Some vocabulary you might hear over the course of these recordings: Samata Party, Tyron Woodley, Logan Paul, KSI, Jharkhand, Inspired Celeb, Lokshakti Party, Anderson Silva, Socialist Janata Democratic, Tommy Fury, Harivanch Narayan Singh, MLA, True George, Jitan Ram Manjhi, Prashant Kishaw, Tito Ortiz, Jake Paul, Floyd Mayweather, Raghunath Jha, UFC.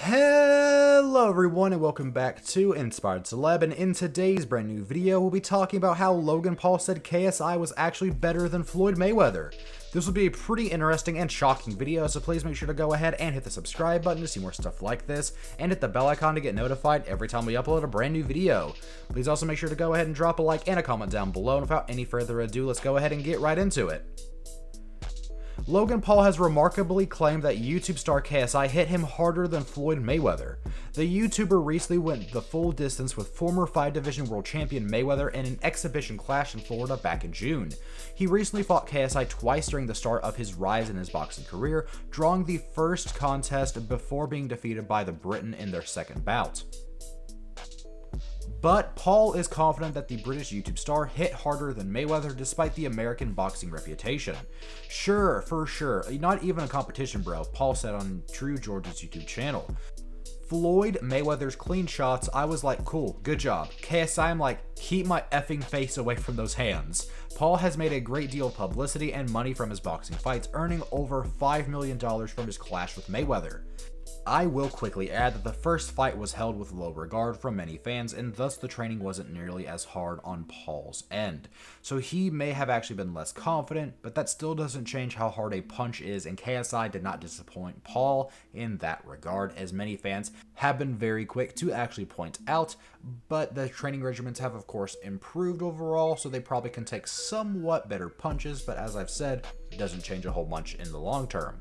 Hello everyone and welcome back to Inspired Celeb, and in today's brand new video we'll be talking about how Logan Paul said KSI was actually better than Floyd Mayweather. This will be a pretty interesting and shocking video, so please make sure to go ahead and hit the subscribe button to see more stuff like this, and hit the bell icon to get notified every time we upload a brand new video. Please also make sure to go ahead and drop a like and a comment down below, and without any further ado, let's go ahead and get right into it. Logan Paul has remarkably claimed that YouTube star KSI hit him harder than Floyd Mayweather. The YouTuber recently went the full distance with former 5-division world champion Mayweather in an exhibition clash in Florida back in June. He recently fought KSI twice during the start of his rise in his boxing career, drawing the first contest before being defeated by the Briton in their second bout. But Paul is confident that the British YouTube star hit harder than Mayweather despite the American boxing reputation. Sure, for sure, not even a competition, bro, Paul said on True George's YouTube channel. Floyd Mayweather's clean shots, I was like, cool, good job. KSI, I'm like, keep my effing face away from those hands. Paul has made a great deal of publicity and money from his boxing fights, earning over $5 million from his clash with Mayweather. I will quickly add that the first fight was held with low regard from many fans, and thus the training wasn't nearly as hard on Paul's end. So he may have actually been less confident, but that still doesn't change how hard a punch is, and KSI did not disappoint Paul in that regard, as many fans have been very quick to actually point out, but the training regimens have of course improved overall, so they probably can take somewhat better punches, but as I've said, it doesn't change a whole bunch in the long term.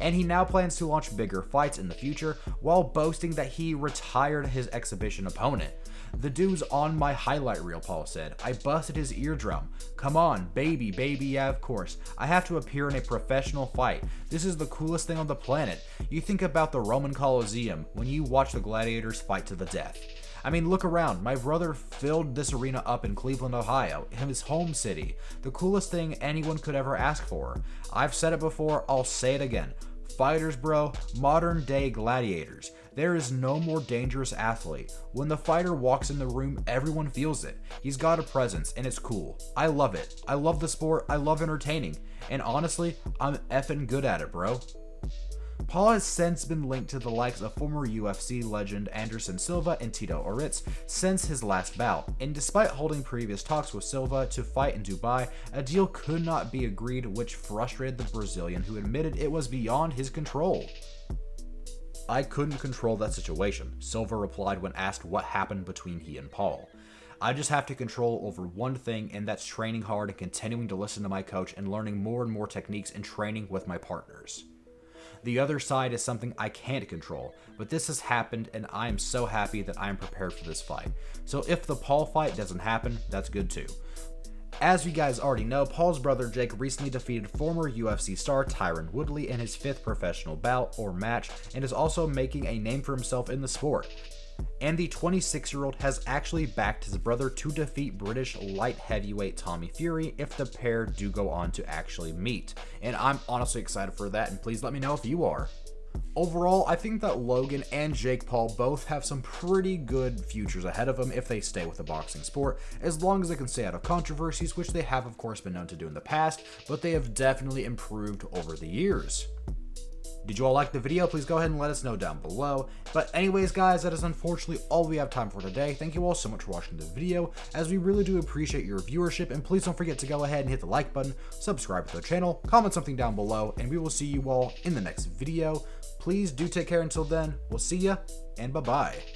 And he now plans to launch bigger fights in the future while boasting that he retired his exhibition opponent. The dude's on my highlight reel, Paul said. I busted his eardrum. Come on, baby, baby, yeah, of course. I have to appear in a professional fight. This is the coolest thing on the planet. You think about the Roman Colosseum when you watch the gladiators fight to the death. I mean, look around. My brother filled this arena up in Cleveland, Ohio, his home city. The coolest thing anyone could ever ask for. I've said it before, I'll say it again. Fighters, bro, modern day gladiators. There is no more dangerous athlete. When the fighter walks in the room, everyone feels it. He's got a presence and it's cool. I love it. I love the sport. I love entertaining. And honestly, I'm effing good at it, bro. Paul has since been linked to the likes of former UFC legend Anderson Silva and Tito Ortiz since his last bout, and despite holding previous talks with Silva to fight in Dubai, a deal could not be agreed, which frustrated the Brazilian, who admitted it was beyond his control. I couldn't control that situation, Silva replied when asked what happened between he and Paul. I just have to control over one thing, and that's training hard and continuing to listen to my coach and learning more and more techniques and training with my partners. The other side is something I can't control, but this has happened and I am so happy that I am prepared for this fight. So if the Paul fight doesn't happen, that's good too. As you guys already know, Paul's brother Jake recently defeated former UFC star Tyron Woodley in his 5th professional bout or match, and is also making a name for himself in the sport. And the 26-year-old has actually backed his brother to defeat British light heavyweight Tommy Fury if the pair do go on to actually meet. And I'm honestly excited for that, and please let me know if you are. Overall, I think that Logan and Jake Paul both have some pretty good futures ahead of them if they stay with the boxing sport, as long as they can stay out of controversies, which they have of course been known to do in the past, but they have definitely improved over the years. Did you all like the video? Please go ahead and let us know down below. But anyways, guys, that is unfortunately all we have time for today. Thank you all so much for watching the video, as we really do appreciate your viewership. And please don't forget to go ahead and hit the like button, subscribe to the channel, comment something down below, and we will see you all in the next video. Please do take care until then. We'll see ya, and bye-bye.